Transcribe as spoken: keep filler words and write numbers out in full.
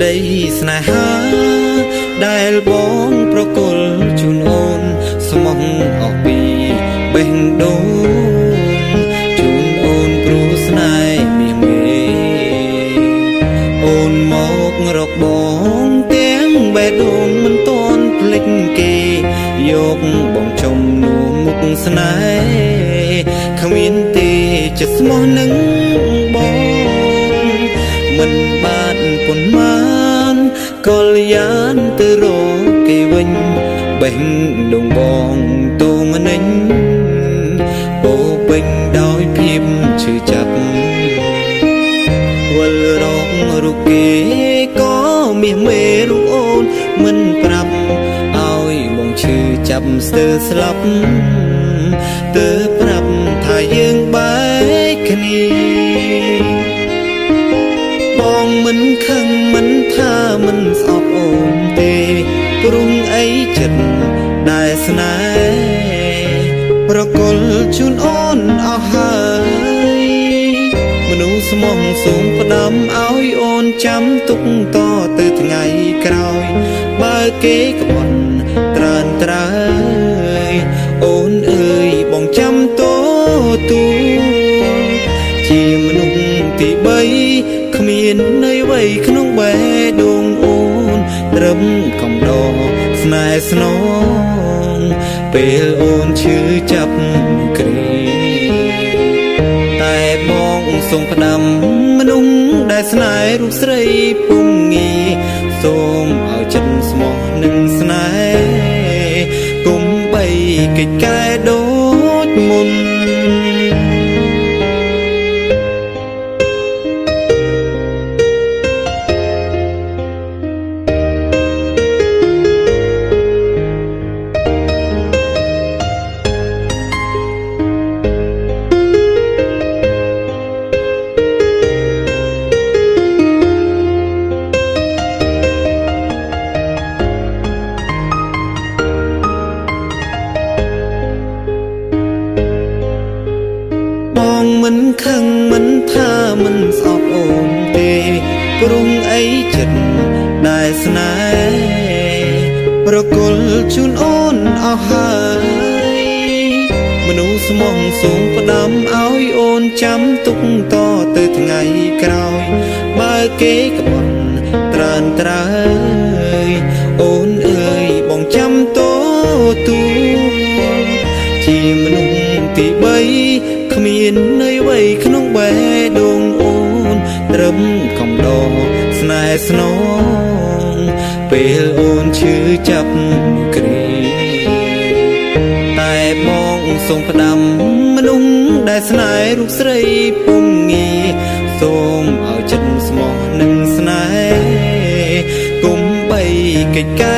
ได้สนาหาได้บ้องประกลจุนอ่อนสมองออกปีเบ่งโดจุนอ่อนปรูสนายมีเมโอนหมอกรกบ้องเตียงใบดวงมันต้นพลิกเกยกบ้องชมหนูมุกสนายขมิ้นตีจะสมองหนึ่งบ้องมันบาดปนมานกอลยานตโรเกวิญเบ่งดงบองตูมันนินโปเบ่งดอยพิมชื่อจับวัลรองรุกเกก็มีเมรุโอนมันปรับเอาบองชื่อจับเสือสลับเตอปรับทายยังใบคณีบองมันขังมันท่ามันสอบโอนเตปรุงไอจัดได้สนายประกลชุนอ่อนเอาหายมนุษย์สมองสูงประดำเอาโอนจำตุกต่อตื่นไงกรอยบาเกกบอนตรานตรายโอนเอ่ยบองจำโตตูจีมนุษย์ที่ใบขมิ้นในไว้ขนมใบดวงโอนเริ่มกำดอกนายสนองเปลโอนชื่อจับกรีแต่มองทรงพนำมนุษย์ได้สนายรูปใสปุ่งงีส้มเอาจันสมองหนึ่งสนายกลมใบกิดกายโดดมุนประกลชุนอ่อนเอาหายมนุษย์สมองสูงประดำเอาโอนจำตุกต่อตื่นไงกรอยบาเกกบอนตรานตรายโอนเอ่ยบองจำโตตูจีมนุษย์ที่ใบขมิ้นในไว้ขนมใบดวงโอนเริ่มกำดอกสนายสนองเปลโอนชื่อจับกรีแต่มองทรงพนำมนุษย์ได้สนายรูปใสปุ่งงีส้มเอาจันสมองหนึ่งสนายกลมใบกิดกา